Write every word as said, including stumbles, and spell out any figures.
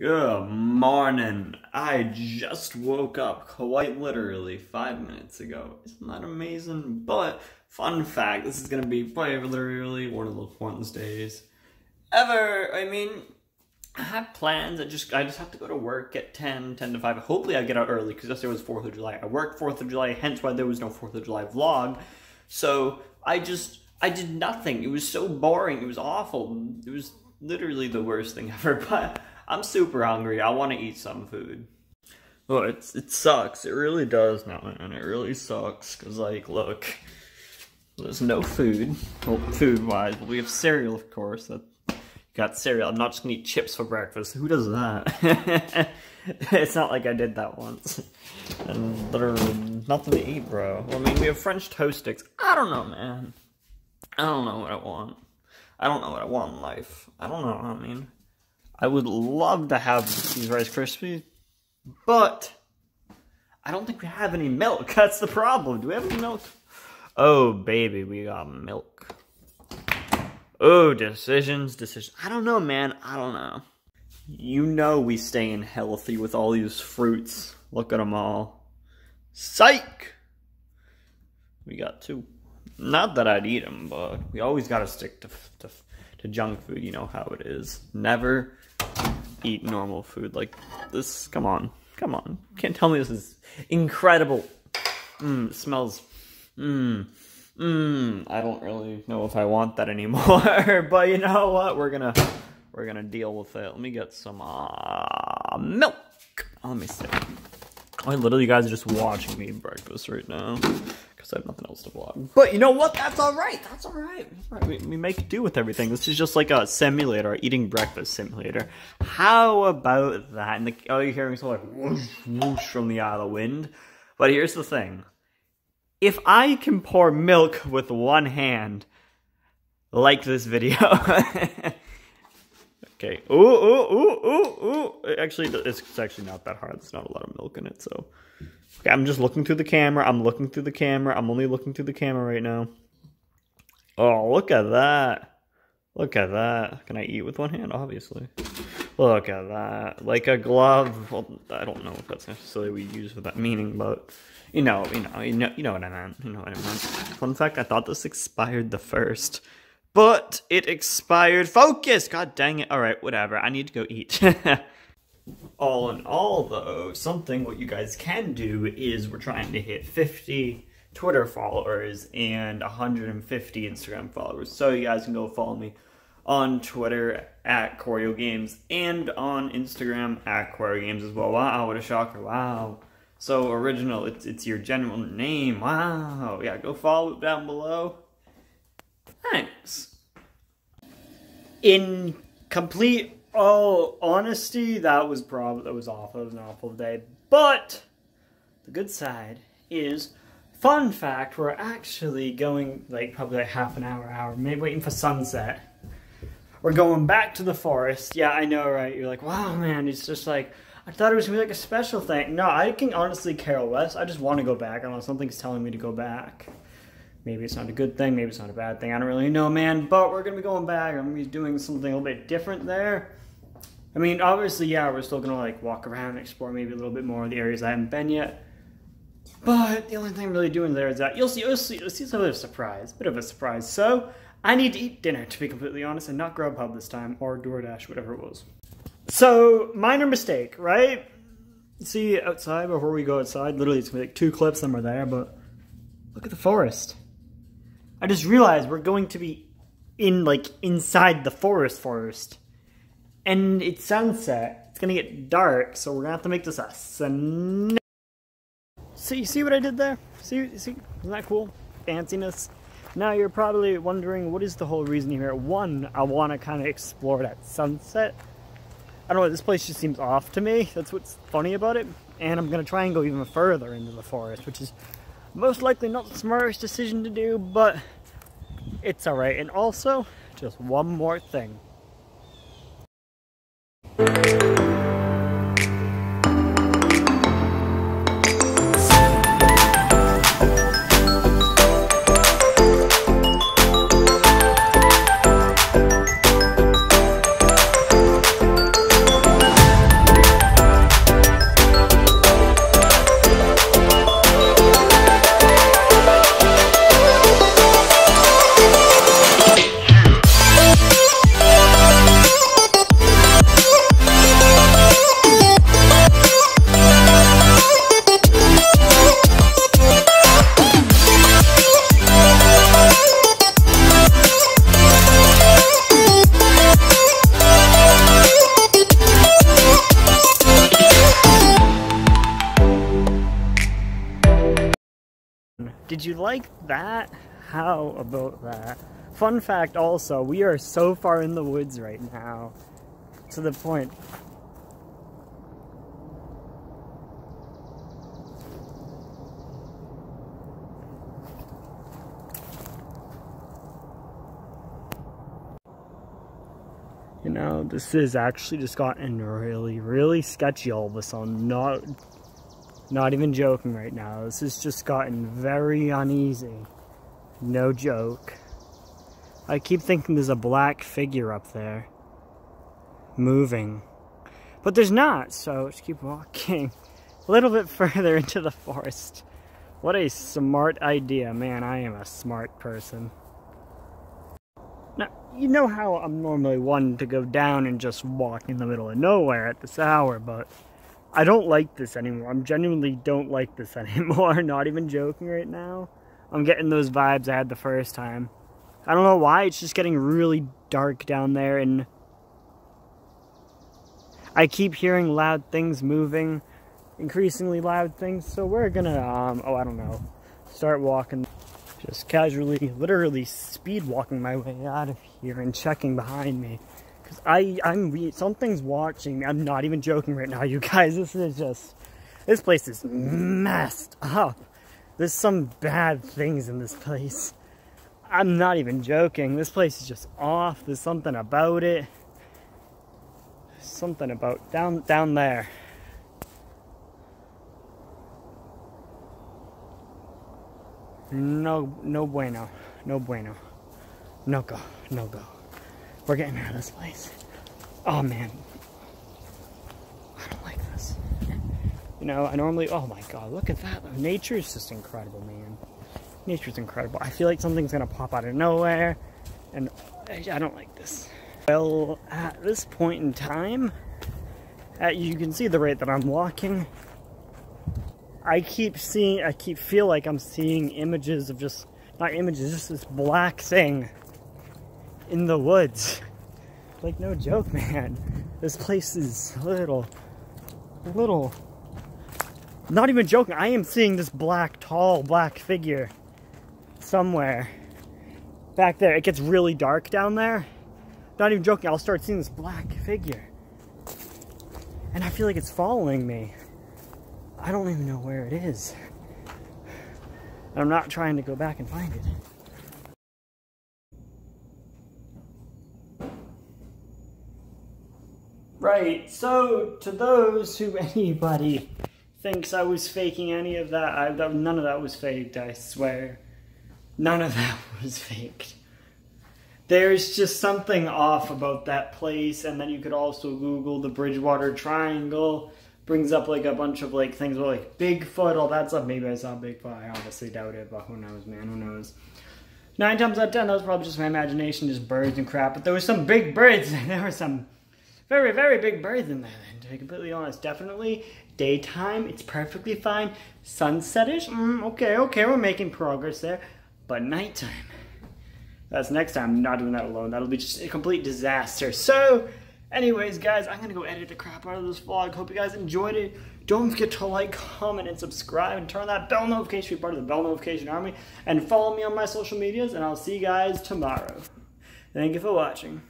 Good morning. I just woke up quite literally five minutes ago. Isn't that amazing? But fun fact, this is gonna be quite literally one of the funnest days ever. I mean, I have plans. I just I just have to go to work at ten, ten to five. Hopefully I get out early because yesterday was fourth of July. I worked fourth of July, hence why there was no fourth of July vlog. So I just I did nothing. It was so boring. It was awful. It was literally the worst thing ever, but I'm super hungry. I want to eat some food. Oh, it's, it sucks. It really does now, man. It really sucks. Because, like, look. There's no food. Well, food-wise. But we have cereal, of course. That, got cereal. I'm not just going to eat chips for breakfast. Who does that? It's not like I did that once. And literally nothing to eat, bro. Well, I mean, we have French toast sticks. I don't know, man. I don't know what I want. I don't know what I want in life. I don't know what I mean. I would love to have these Rice Krispies, but I don't think we have any milk. That's the problem. Do we have any milk? Oh, baby, we got milk. Oh, decisions, decisions. I don't know, man. I don't know. You know we staying healthy with all these fruits. Look at them all. Psych! We got two. Not that I'd eat them, but we always got to stick to, to, to junk food. You know how it is. Never eat normal food like this. Come on, come on. Can't tell me this is incredible. Mmm, smells. Mmm, mmm. I don't really know if I want that anymore. But you know what? We're gonna, we're gonna deal with it. Let me get some uh, milk. Oh, let me see. I literally, you guys are just watching me eat breakfast right now because I have nothing else to vlog. But you know what? That's all right. That's all right. That's all right. We, we make do with everything. This is just like a simulator, eating breakfast simulator. How about that? And the, oh, you're hearing so like whoosh, whoosh from the Isle of Wind. But here's the thing. If I can pour milk with one hand, like this video. Okay. Ooh, ooh, ooh, ooh, ooh. Actually, it's actually not that hard. There's not a lot of milk in it, so. Okay, I'm just looking through the camera. I'm looking through the camera. I'm only looking through the camera right now. Oh, look at that. Look at that. Can I eat with one hand? Obviously. Look at that. Like a glove. Well, I don't know if that's necessarily what you use for that meaning, but you know, you know, you know, you know what I meant. You know what I meant. Fun fact, I thought this expired the first. But it expired. Focus! God dang it. Alright, whatever. I need to go eat. All in all, though, something what you guys can do is we're trying to hit fifty Twitter followers and one hundred fifty Instagram followers. So you guys can go follow me on Twitter at Korrio Games and on Instagram at Korrio Games as well. Wow, what a shocker. Wow. So original. It's, it's your general name. Wow. Yeah, go follow it down below. Thanks. In complete all honesty, that was probably that was awful. It was an awful day. But the good side is, fun fact, we're actually going like probably like half an hour, hour, maybe waiting for sunset. We're going back to the forest. Yeah, I know, right? You're like, wow, man. It's just like I thought it was gonna be like a special thing. No, I can honestly care less. I just want to go back. I don't know, something's telling me to go back. Maybe it's not a good thing, maybe it's not a bad thing, I don't really know, man, but we're gonna be going back, I'm gonna be doing something a little bit different there. I mean, obviously, yeah, we're still gonna, like, walk around and explore maybe a little bit more of the areas I haven't been yet, but the only thing I'm really doing there is that, you'll see, you'll see, you'll see it's a bit of a surprise, bit of a surprise, so I need to eat dinner, to be completely honest, and not Grubhub this time, or DoorDash, whatever it was. So, minor mistake, right? See, outside, before we go outside, literally, it's gonna be like two clips, and we're there, but look at the forest. I just realized we're going to be in, like, inside the forest forest. And it's sunset. It's gonna get dark, so we're gonna have to make this a sun. See, see what I did there? See, see? Isn't that cool? Fanciness. Now you're probably wondering, what is the whole reason here? One, I wanna kinda explore that sunset. I don't know, this place just seems off to me. That's what's funny about it. And I'm gonna try and go even further into the forest, which is most likely not the smartest decision to do, but it's alright. And also, just one more thing. Did you like that? How about that? Fun fact also, we are so far in the woods right now, to the point. You know, this has actually just gotten really, really sketchy all of a sudden. Not, not even joking right now. This has just gotten very uneasy. No joke. I keep thinking there's a black figure up there, moving. But there's not, so just keep walking a little bit further into the forest. What a smart idea. Man, I am a smart person. Now, you know how I'm normally one to go down and just walk in the middle of nowhere at this hour, but I don't like this anymore. I genuinely don't like this anymore. Not even joking right now. I'm getting those vibes I had the first time. I don't know why, it's just getting really dark down there, and I keep hearing loud things moving, increasingly loud things, so we're gonna, um, oh, I don't know, start walking. Just casually, literally speed walking my way out of here and checking behind me. Because I, I'm, something's watching me. I'm not even joking right now, you guys. This is just, this place is messed up. There's some bad things in this place. I'm not even joking. This place is just off. There's something about it. There's something about, down, down there. No, no bueno, no bueno, no go, no go. We're getting out of this place. Oh man, I don't like this. You know, I normally, oh my God, look at that. Nature's just incredible, man. Nature's incredible. I feel like something's gonna pop out of nowhere, and I don't like this. Well, at this point in time, at, you can see the rate that I'm walking. I keep seeing, I keep feel like I'm seeing images of just, not images, just this black thing in the woods. Like, no joke, man. This place is little, little, not even joking. I am seeing this black, tall, black figure somewhere back there. It gets really dark down there. Not even joking, I'll start seeing this black figure. And I feel like it's following me. I don't even know where it is. I'm not trying to go back and find it. Right, so to those who anybody thinks I was faking any of that, I, that none of that was faked, I swear. None of that was faked. There's just something off about that place, and then you could also Google the Bridgewater Triangle. Brings up like a bunch of like things with like Bigfoot, all that stuff. Maybe I saw Bigfoot. I honestly doubt it, but who knows, man? Who knows? Nine times out of ten, that was probably just my imagination, just birds and crap. But there were some big birds. There were some very, very big birds in there. And to be completely honest, definitely daytime. It's perfectly fine. Sunsetish. Mm, okay, okay, we're making progress there. But nighttime. That's next time. I'm not doing that alone. That'll be just a complete disaster. So. Anyways, guys, I'm gonna go edit the crap out of this vlog. Hope you guys enjoyed it. Don't forget to like, comment, and subscribe, and turn that bell notification, be part of the bell notification army, and follow me on my social medias, and I'll see you guys tomorrow. Thank you for watching.